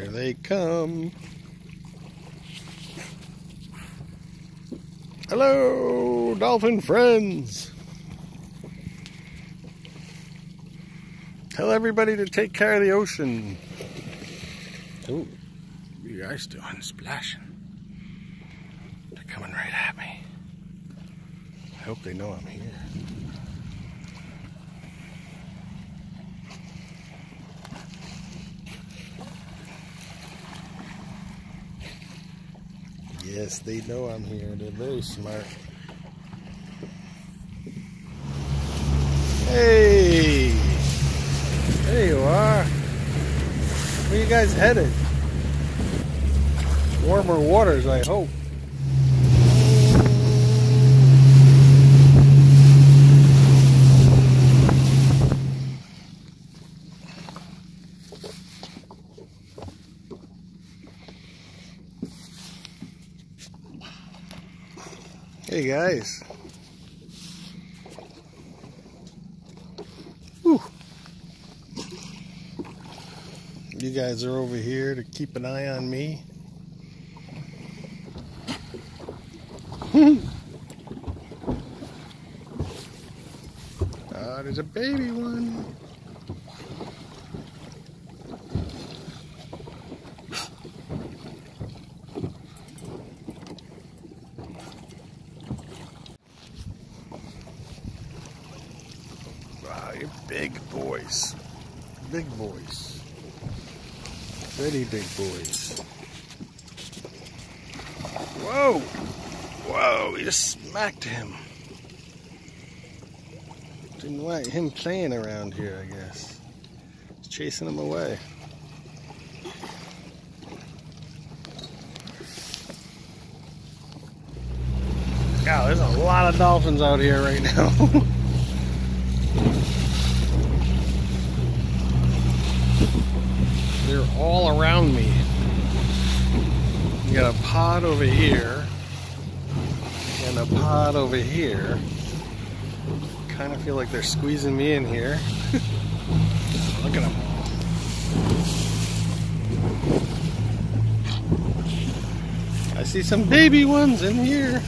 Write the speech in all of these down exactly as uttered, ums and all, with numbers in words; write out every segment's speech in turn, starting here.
Here they come. Hello, dolphin friends. Tell everybody to take care of the ocean. Ooh, you guys doing splashing. They're coming right at me. I hope they know I'm here. Yes, they know I'm here. They're very smart. Hey! There you are. Where you guys headed? Warmer waters, I hope. Hey guys. Whew. You guys are over here to keep an eye on me. Ah, there's a baby one. You're big boys. Big boys. Pretty big boys. Whoa! Whoa, he just smacked him. Didn't like him playing around here, I guess. He's chasing him away. God, there's a lot of dolphins out here right now. They're all around me. You got a pod over here and a pod over here. Kind of feel like they're squeezing me in here. Look at them. I see some baby ones in here.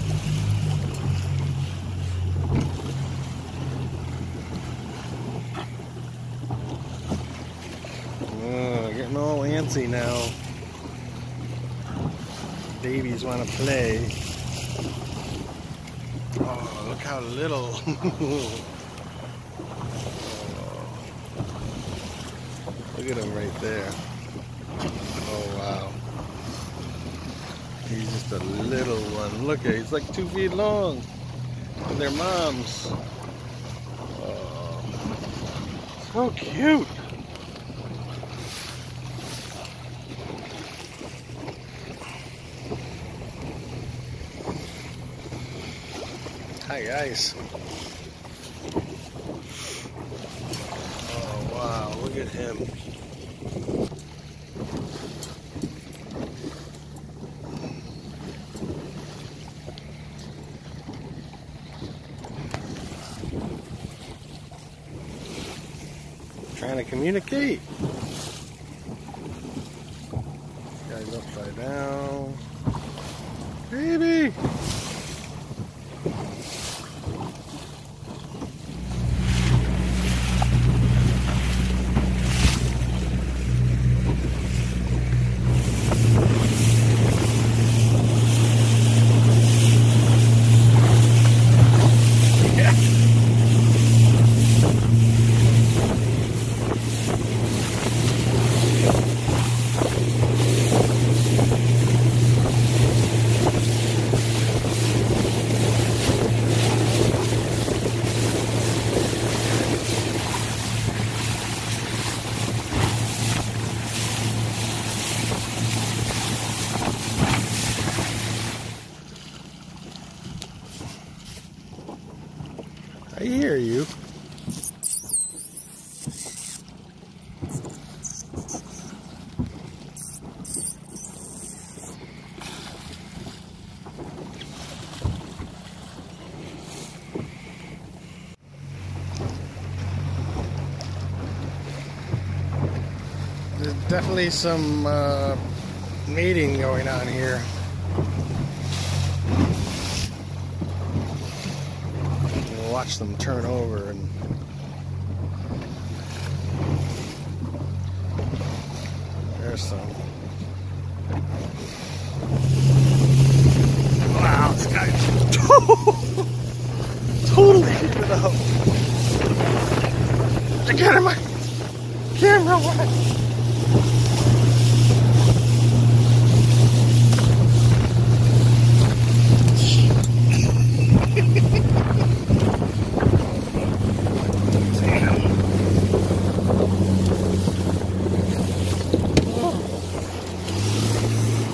All antsy now. Babies want to play. Oh, look how little. Look at him right there. Oh, wow. He's just a little one. Look at him. He's like two feet long. And their moms. Oh, so cute. Hi guys. Oh wow, look at him. Trying to communicate. This guy's upside down. Baby! I hear you. definitely some uh, mating going on here. We'll watch them turn over and there's some. Wow, this guy totally hit it up. I got in my camera wet.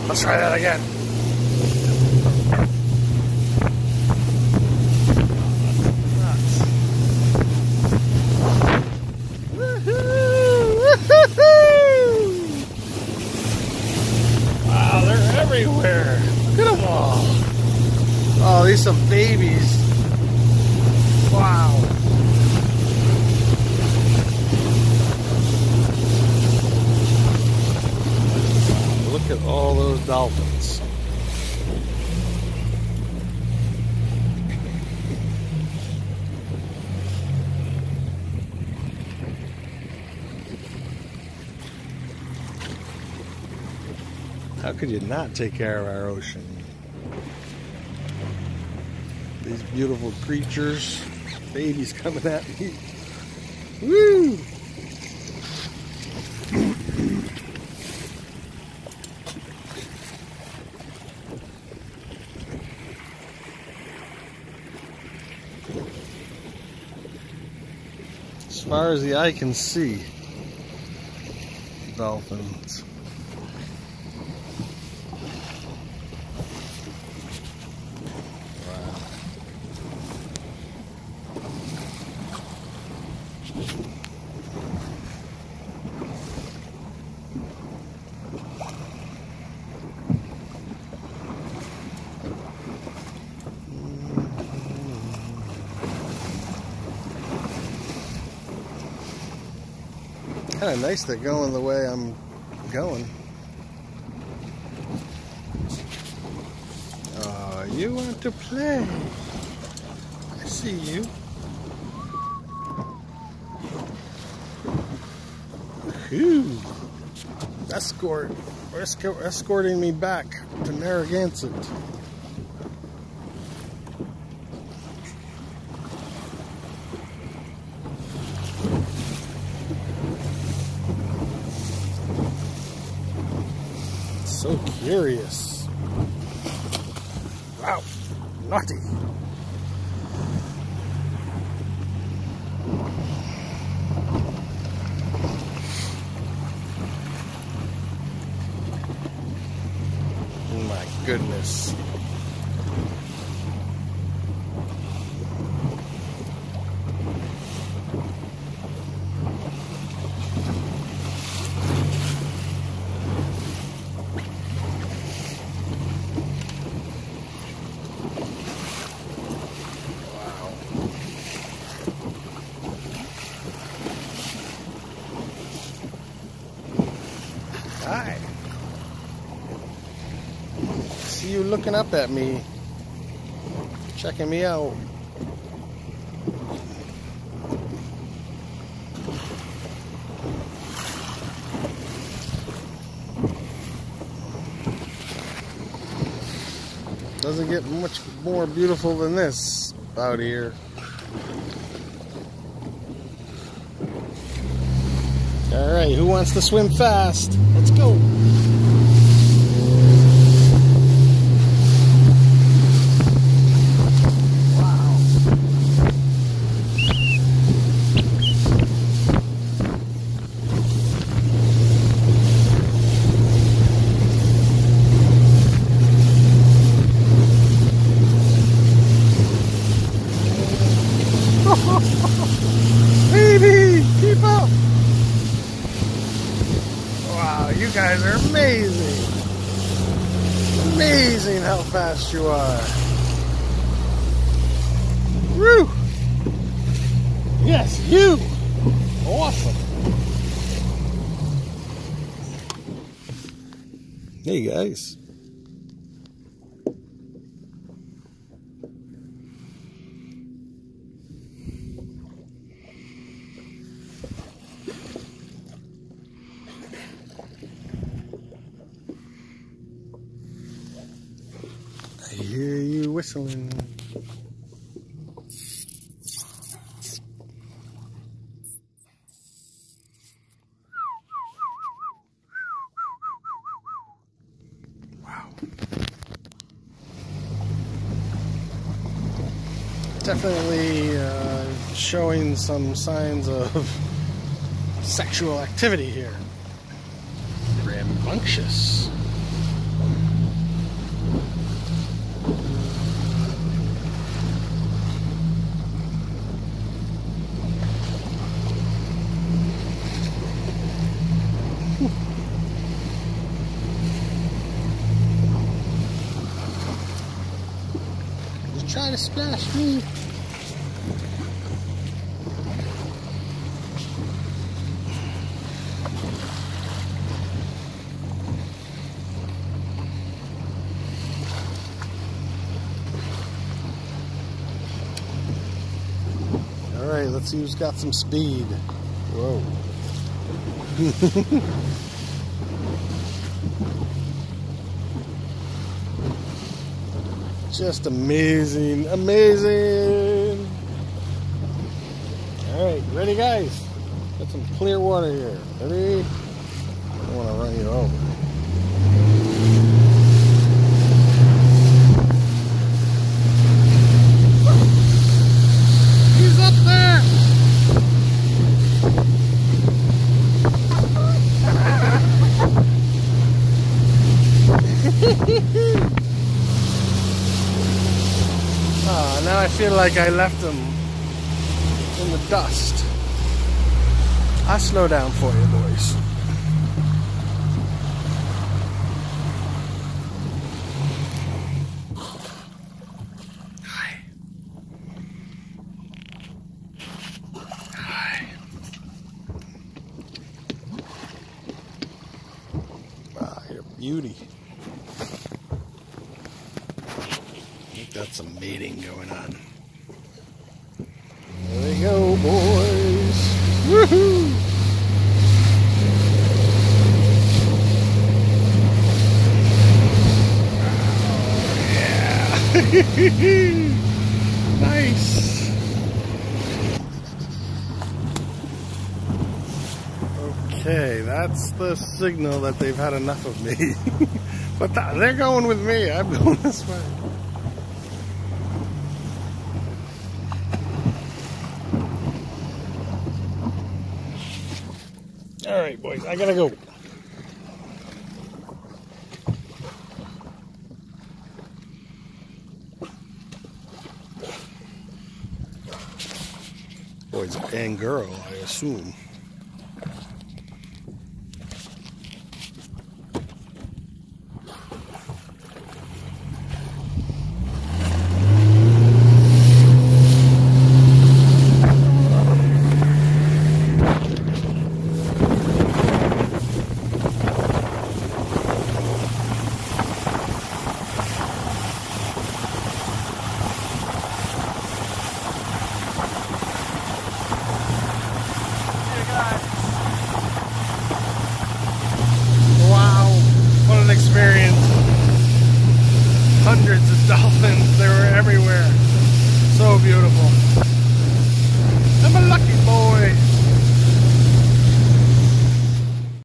Let's try that again. Woo-hoo! Woo-hoo-hoo! Wow, they're everywhere. Look at them all. Oh, these are babies. Wow. Look at all those dolphins. How could you not take care of our ocean? These beautiful creatures, babies coming at me. Woo! As far as the eye can see, dolphins. Wow. Kind of nice they're going the way I'm going. Oh, you want to play? I see you. Whew. Escort, escort, escorting me back to Narragansett. So curious. Wow, naughty. Oh my goodness. Hi. See you looking up at me, checking me out. Doesn't get much more beautiful than this out here. All right, who wants to swim fast? Let's go. Wow. Baby, keep up. Wow, you guys are amazing! Amazing how fast you are! Woo! Yes, you! Awesome! Hey guys. I hear you whistling. Definitely uh, showing some signs of sexual activity here. Rambunctious. Try to splash me. All right, let's see who's got some speed. Whoa. Just amazing, amazing. All right, ready guys? Got some clear water here. Ready? I don't want to run you over. He's up there. Oh, now I feel like I left them in the dust. I'll slow down for you, boys. Hi. Hi. Wow, you're a beauty. Got some mating going on. There we go, boys. Woohoo! Oh, yeah. Nice. Okay, that's the signal that they've had enough of me. But th they're going with me. I'm going this way. All right, boys, I gotta go. Boys and girl, I assume. Hundreds of dolphins, they were everywhere. So beautiful.